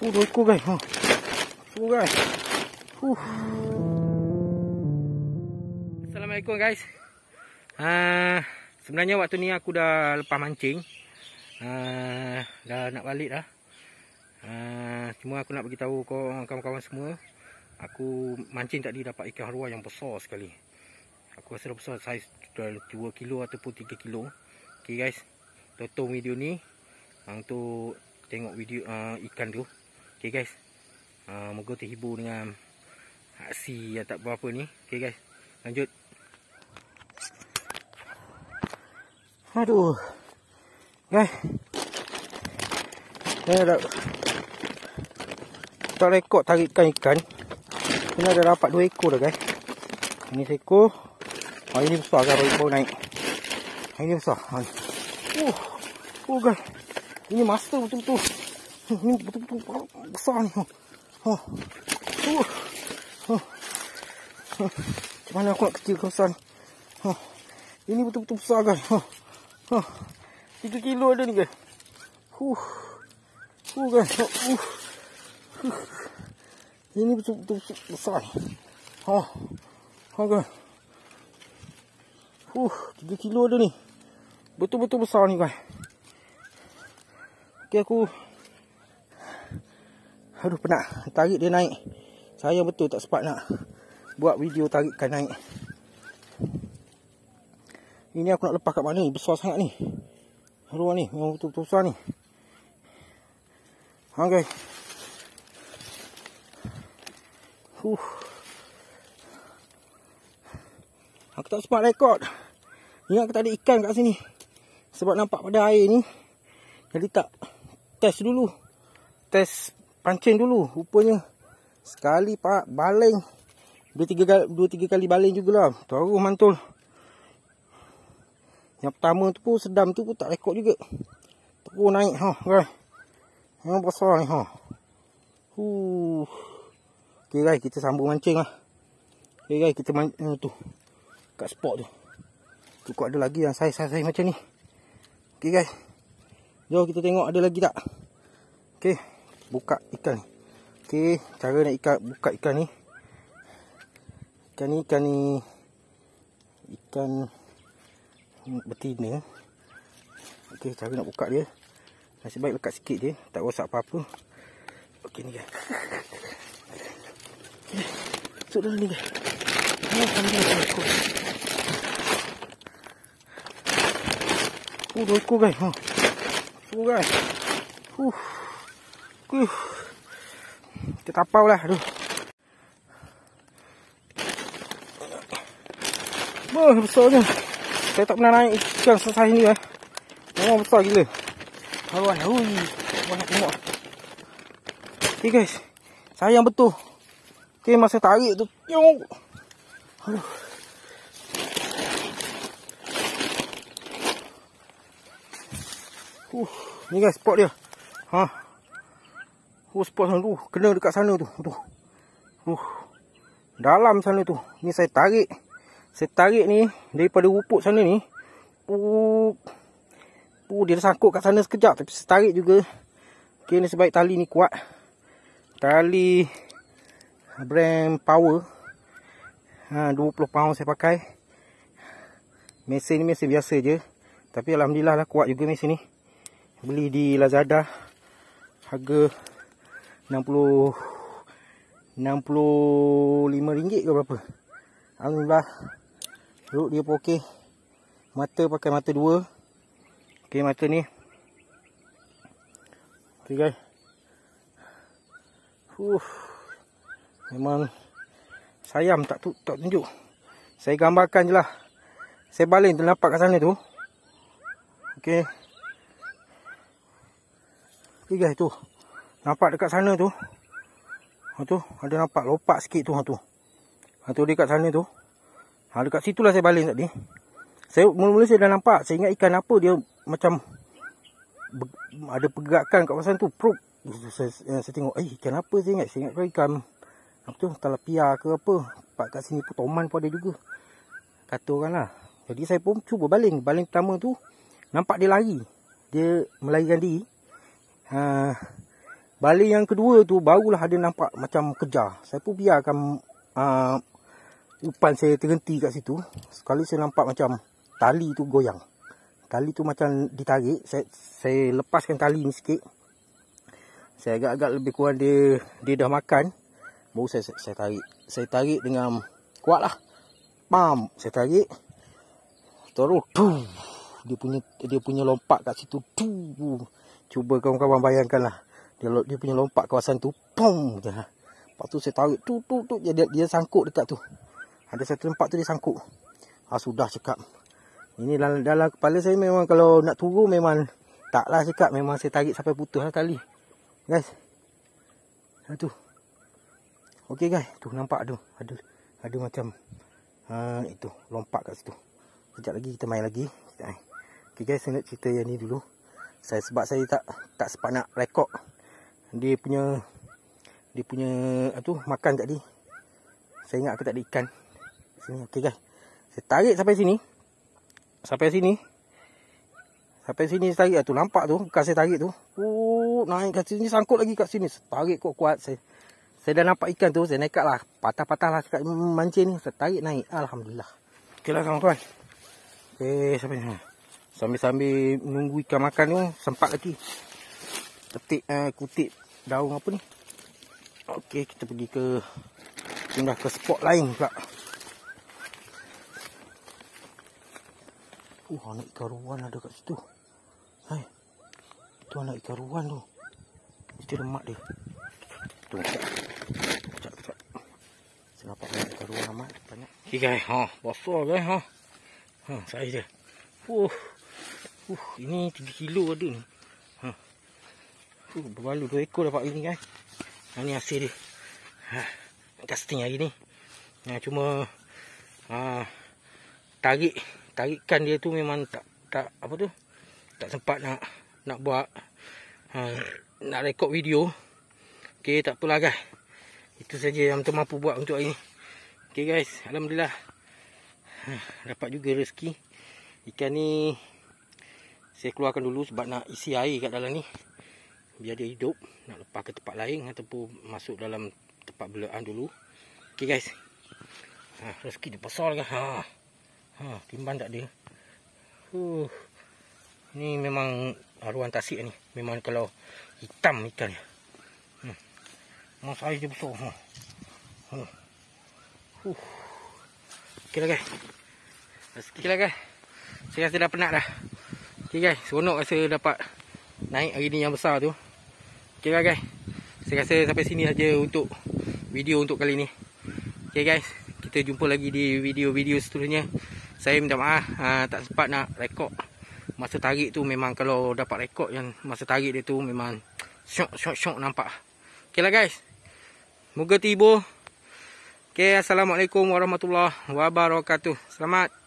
doikku guys, guys. Assalamualaikum guys. Sebenarnya waktu ni aku dah lepas mancing, dah nak balik dah. Cuma aku nak beritahu kawan-kawan semua, aku mancing tadi dapat ikan haruan yang besar sekali. Aku rasa dah besar, saiz 2 kilo ataupun 3 kilo. Ok guys, tonton video ni untuk tengok video ikan tu. Ok guys, moga terhibur dengan aksi yang tak berapa ni. Ok guys, lanjut. Aduh guys, saya dah tak rekod tarikan ikan. Saya dah dapat 2 ekor dah guys. Ini seekor, ini besar guys, baru naik. Ini besar. Guys, ini master betul-betul. Ini betul-betul besar ni. Macam mana aku nak kecil kawasan. Ini betul-betul besar guys. 3 kilo ada ni guys. Guys. Ini betul-betul besar. Guys. 3 kilo ada ni. Betul-betul besar ni guys. Ok aku, aduh penat, tarik dia naik. Saya betul tak sempat nak buat video tarikkan naik. Ini aku nak lepas kat mana ni, besar sangat ni. Haruan ni, memang betul-betul besar ni. Ha guys. Aku tak sempat rekod. Ingat aku tak ada ikan kat sini, sebab nampak pada air ni. Jadi tak test dulu, test pancing dulu. Rupanya sekali pak baling, 2-3 kali baling jugalah, taruh mantul. Yang pertama tu pun, sedam tu pun tak rekod juga, terus naik. Guys, memang besar ni. Ok guys, kita sambung mancing lah. Ok guys, kita mancing tu kat spot tu. Cukup ada lagi yang saiz-saiz macam ni. Ok guys, jom kita tengok ada lagi tak. Ok, buka ikan ni. Okey, cara nak ikan, buka ikan ni. Ikan ni ikan betina. Okey, cara nak buka dia, nasib baik lekat sikit je, tak rosak apa-apa. Okey ni guys. Okey, masuk dalam ni guys. Dua ekor guys. Guys. Kita tapau lah. Aduh. Wah, besarnya. Saya tak pernah naik ikan sesaiz ni guys. Memang besar gila. Haruan. Banyak tengok. Ok guys, sayang betul. Ok, masa tarik tu. Aduh. Ni guys spot dia. Spot sana tu, kena dekat sana tu. Dalam sana tu. Ni saya tarik. Saya tarik ni daripada ruput sana ni. Dia sangkut kat sana sekejap, tapi saya tarik juga. Okey, ni sebaik tali ni kuat. Tali brand Power. 20 pound saya pakai. Mesin ni mesin biasa je, tapi alhamdulillah lah kuat juga mesin ni. Beli di Lazada, harga RM65 ke berapa. Alhamdulillah, look dia pun ok. Mata pakai mata 2. Ok mata ni. Ok guys. Memang sayang tak tunjuk. Saya gambarkan je lah. Saya baling terlapak kat sana tu. Ok. Ok guys, tu nampak dekat sana tu, tu ada nampak lopak sikit tu. Tu dia kat sana tu. Dekat situ lah saya baling tadi. Saya mula-mula saya dah nampak. Saya ingat ikan apa dia macam ada pergerakan kat kawasan tu. Saya tengok, ikan apa saya ingat. Saya ingat ikan apa tu, talapia ke apa. Nampak kat sini pun toman pun ada juga, kata orang lah. Jadi saya pun cuba baling. Baling pertama tu nampak dia lari, dia melarikan diri. Baling yang kedua tu barulah dia nampak macam kejar. Saya pun biarkan umpan saya terhenti kat situ. Sekali saya nampak macam tali tu goyang. Tali tu macam ditarik. Saya lepaskan tali ni sikit. Saya agak-agak lebih kurang dia dah makan. Baru saya tarik. Saya tarik dengan kuat lah. Pam, saya tarik. Terus tum. Dia punya lompat kat situ. Tum. Cuba kawan-kawan bayangkanlah. Dia punya lompat kawasan tu. Pum. Lepas tu saya tarik. Tu. Dia sangkut dekat tu. Ada satu tempat tu dia sangkut. Sudah cakap. Ini dalam kepala saya memang kalau nak turun memang taklah cakap. Memang saya tarik sampai putus lah tali. Guys. Tu. Okey guys. Tu nampak tu. Ada macam. Itu. Lompat kat situ. Sekejap lagi kita main lagi. Okey guys. Saya nak cerita yang ni dulu. Sebab saya tak sempat nak rekod dia punya tu makan tadi. Saya ingat aku tak ada ikan sini. Okey guys. Saya tarik sampai sini. Sampai sini saya tarik lah, tu nampak tu bukan saya tarik tu. Naik kat sini sangkut lagi kat sini. Saya tarik kuat-kuat. Saya dah nampak ikan tu, saya nekat lah. Patah-patah lah dekat mancing ni. Saya tarik naik. Alhamdulillah. Okeylah kawan-kawan. Okey, sampai sini. Sambil-sambil menunggu ikan makan tu, sempat lagi kutip daun apa ni. Okey, kita pergi pindah ke spot lain pula. Anak ikan haruan ada kat situ. Hai. Tu anak ikan haruan tu. Itu lemak dia. Tu. Kejap. Saya dapat anak ikan haruan amat banyak. Okey guys, besar guys. Saiz dia. Ini 3 kilo ada ni. Berbaloi 2 ekor dapat ini guys. Ini hasil dia. Casting hari ni. Cuma tarikan dia tu memang tak sempat nak buat nak rekod video. Okey, tak apalah guys. Itu saja yang termampu buat untuk hari ni. Okey guys, alhamdulillah. Dapat juga rezeki. Ikan ni saya keluarkan dulu sebab nak isi air kat dalam ni. Biar dia hidup. Nak lepas ke tempat lain ataupun masuk dalam tempat belaan dulu. Okey guys. Rezeki dia besar guys. Timban tak ada. Ni memang haruan tasik ni. Memang kalau hitam ikan ni. Mas air dia besar. Okey lah guys. Rezeki lah guys. Saya rasa dah penat dah. Ok guys, seronok rasa dapat naik hari ni yang besar tu. Ok lah guys, saya rasa sampai sini saja untuk video untuk kali ni. Ok guys, kita jumpa lagi di video-video seterusnya. Saya minta maaf tak sempat nak rekod. Masa tarik tu memang kalau dapat rekod yang masa tarik dia tu memang syok nampak. Ok lah guys, moga tiba. Ok, Assalamualaikum warahmatullahi wabarakatuh. Selamat.